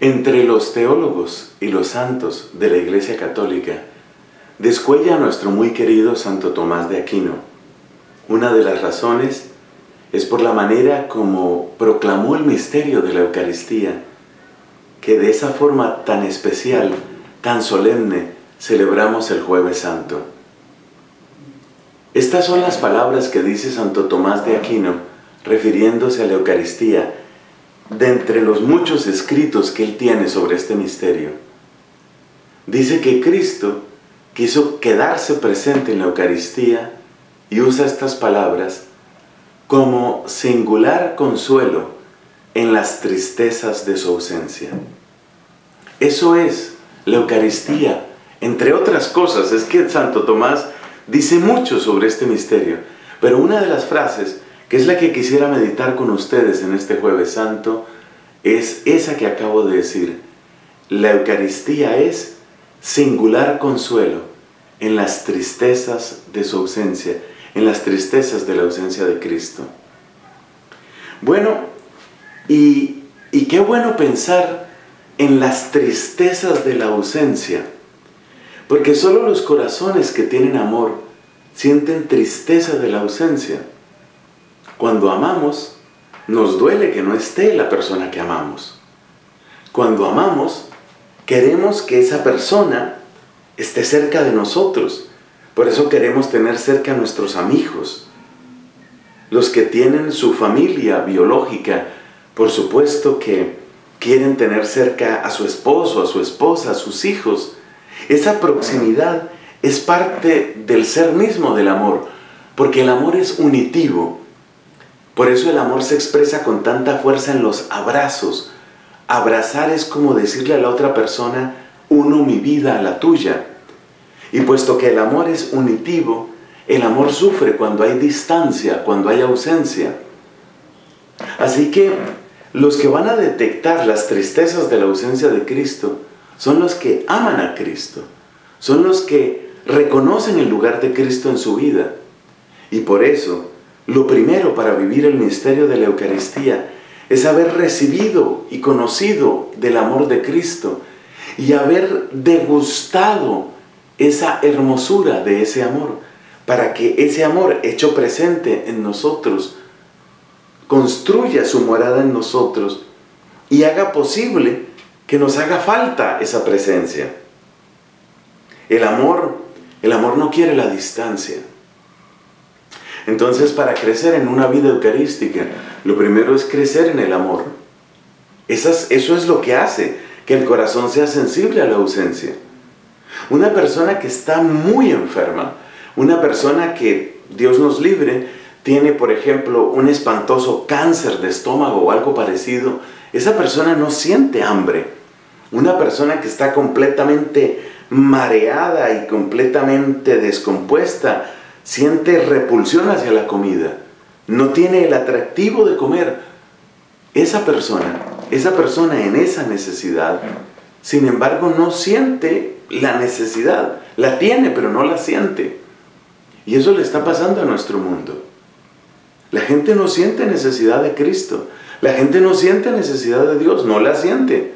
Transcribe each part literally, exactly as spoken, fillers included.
entre los teólogos y los santos de la Iglesia Católica, descuella a nuestro muy querido Santo Tomás de Aquino. Una de las razones es por la manera como proclamó el misterio de la Eucaristía, que de esa forma tan especial, tan solemne, celebramos el Jueves Santo. Estas son las palabras que dice Santo Tomás de Aquino, refiriéndose a la Eucaristía, de entre los muchos escritos que él tiene sobre este misterio. Dice que Cristo quiso quedarse presente en la Eucaristía y usa estas palabras como singular consuelo en las tristezas de su ausencia. Eso es la Eucaristía, entre otras cosas. Es que Santo Tomás dice mucho sobre este misterio, pero una de las frases, que es la que quisiera meditar con ustedes en este Jueves Santo, es esa que acabo de decir. La Eucaristía es singular consuelo en las tristezas de su ausencia, en las tristezas de la ausencia de Cristo. Bueno, y, y qué bueno pensar en las tristezas de la ausencia, porque solo los corazones que tienen amor sienten tristeza de la ausencia. Cuando amamos, nos duele que no esté la persona que amamos. Cuando amamos, queremos que esa persona esté cerca de nosotros. Por eso queremos tener cerca a nuestros amigos, los que tienen su familia biológica. Por supuesto que quieren tener cerca a su esposo, a su esposa, a sus hijos. Esa proximidad es parte del ser mismo del amor, porque el amor es unitivo. Por eso el amor se expresa con tanta fuerza en los abrazos. Abrazar es como decirle a la otra persona: uno mi vida a la tuya. Y puesto que el amor es unitivo, el amor sufre cuando hay distancia, cuando hay ausencia. Así que los que van a detectar las tristezas de la ausencia de Cristo son los que aman a Cristo, son los que reconocen el lugar de Cristo en su vida. Y por eso, lo primero para vivir el misterio de la Eucaristía es haber recibido y conocido del amor de Cristo y haber degustado esa hermosura de ese amor, para que ese amor hecho presente en nosotros construya su morada en nosotros y haga posible que nos haga falta esa presencia. El amor, el amor no quiere la distancia. Entonces, para crecer en una vida eucarística, lo primero es crecer en el amor. Esas, eso es lo que hace que el corazón sea sensible a la ausencia. Una persona que está muy enferma, una persona que, Dios nos libre, tiene, por ejemplo, un espantoso cáncer de estómago o algo parecido, esa persona no siente hambre. Una persona que está completamente mareada y completamente descompuesta siente repulsión hacia la comida, no tiene el atractivo de comer. Esa persona, esa persona en esa necesidad, sin embargo, no siente la necesidad. La tiene, pero no la siente. Y eso le está pasando a nuestro mundo. La gente no siente necesidad de Cristo. La gente no siente necesidad de Dios, no la siente.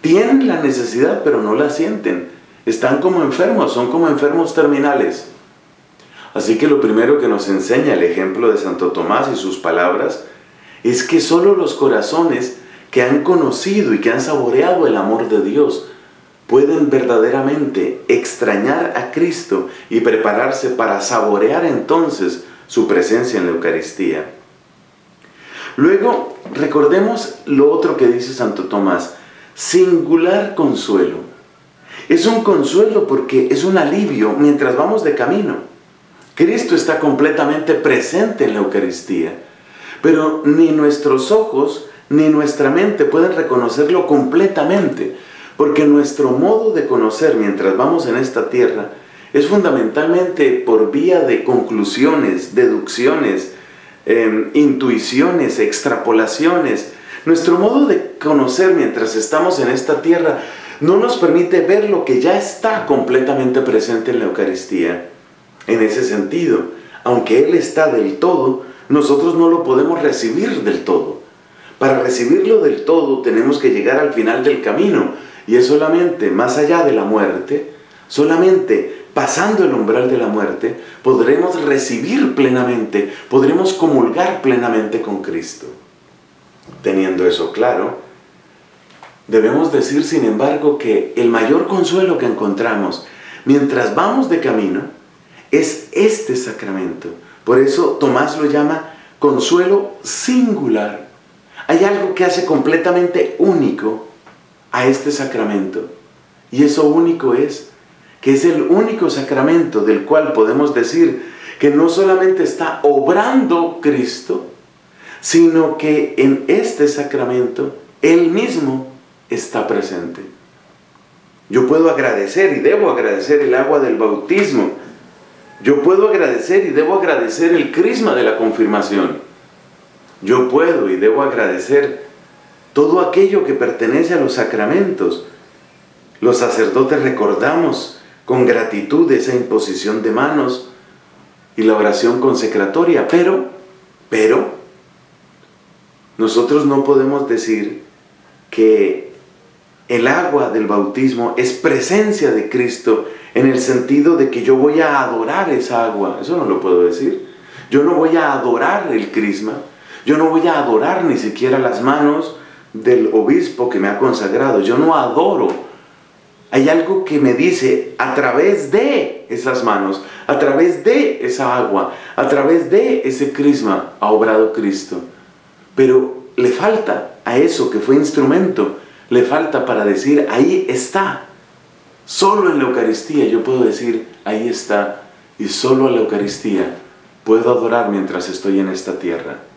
Tienen la necesidad, pero no la sienten. Están como enfermos, son como enfermos terminales. Así que lo primero que nos enseña el ejemplo de Santo Tomás y sus palabras es que solo los corazones que han conocido y que han saboreado el amor de Dios pueden verdaderamente extrañar a Cristo y prepararse para saborear entonces su presencia en la Eucaristía. Luego, recordemos lo otro que dice Santo Tomás: singular consuelo. Es un consuelo porque es un alivio mientras vamos de camino. Cristo está completamente presente en la Eucaristía, pero ni nuestros ojos ni nuestra mente pueden reconocerlo completamente, porque nuestro modo de conocer mientras vamos en esta tierra es fundamentalmente por vía de conclusiones, deducciones, eh, intuiciones, extrapolaciones. Nuestro modo de conocer mientras estamos en esta tierra no nos permite ver lo que ya está completamente presente en la Eucaristía. En ese sentido, aunque Él está del todo, nosotros no lo podemos recibir del todo. Para recibirlo del todo tenemos que llegar al final del camino, y es solamente más allá de la muerte, solamente pasando el umbral de la muerte, podremos recibir plenamente, podremos comulgar plenamente con Cristo. Teniendo eso claro, debemos decir, sin embargo, que el mayor consuelo que encontramos mientras vamos de camino es este sacramento. Por eso Tomás lo llama consuelo singular. Hay algo que hace completamente único a este sacramento, y eso único es que es el único sacramento del cual podemos decir que no solamente está obrando Cristo, sino que en este sacramento Él mismo está presente. Yo puedo agradecer y debo agradecer el agua del bautismo, yo puedo agradecer y debo agradecer el crisma de la confirmación, yo puedo y debo agradecer todo aquello que pertenece a los sacramentos. Los sacerdotes recordamos con gratitud esa imposición de manos y la oración consecratoria, pero, pero, nosotros no podemos decir que el agua del bautismo es presencia de Cristo en el sentido de que yo voy a adorar esa agua. Eso no lo puedo decir. Yo no voy a adorar el crisma. Yo no voy a adorar ni siquiera las manos del obispo que me ha consagrado. Yo no adoro. Hay algo que me dice a través de esas manos, a través de esa agua, a través de ese crisma ha obrado Cristo. Pero le falta a eso que fue instrumento, le falta para decir ahí está. Solo en la Eucaristía yo puedo decir ahí está, y solo en la Eucaristía puedo adorar mientras estoy en esta tierra.